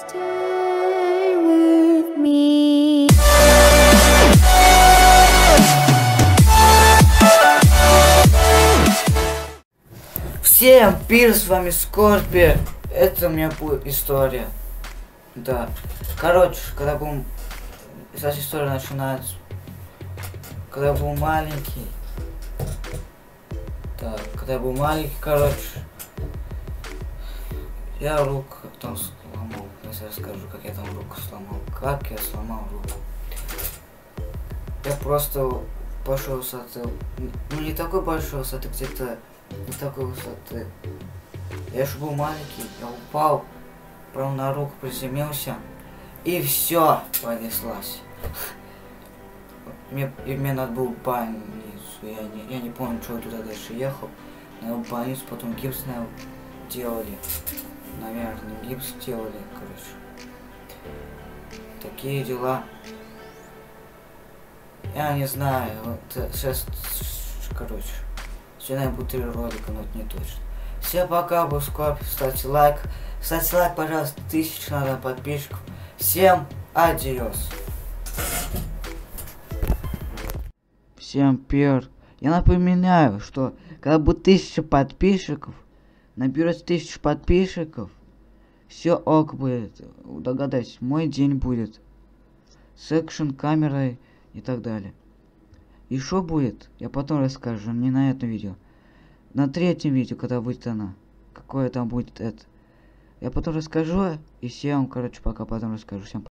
Всем пир, с вами Скопир. Это у меня будет история. Да. Короче, когда был... Сейчас история начинается. Когда был маленький. Так, когда был маленький, короче. Я руку там сломал. Сейчас я расскажу, как я там руку сломал. Как я сломал руку. Я просто большой высоты. Ну не такой большой высоты, где-то не такой высоты. Я же был маленький, я упал, прям на руку приземлился. И все, понеслась. Мне надо было в больницу. Я не помню, что я туда дальше ехал. Но в больницу, потом гипс делали. Наверное, гипс делали, короче. Такие дела. Я не знаю, вот сейчас, короче. Сегодня я буду 3 ролика, но это не точно. Всем пока, был Скопир, ставьте лайк. Ставьте лайк, пожалуйста, 1000 надо подписчиков. Всем адиос. Всем пир. Я напоминаю, что когда будет 1000 подписчиков, наберется 1000 подписчиков, все ок будет. Догадайся, мой день будет. С экшн-камерой и так далее. И что будет, я потом расскажу, не на этом видео. На третьем видео, когда будет она. Какое там будет это. Я потом расскажу, и всем, короче, пока потом расскажу. Всем пока.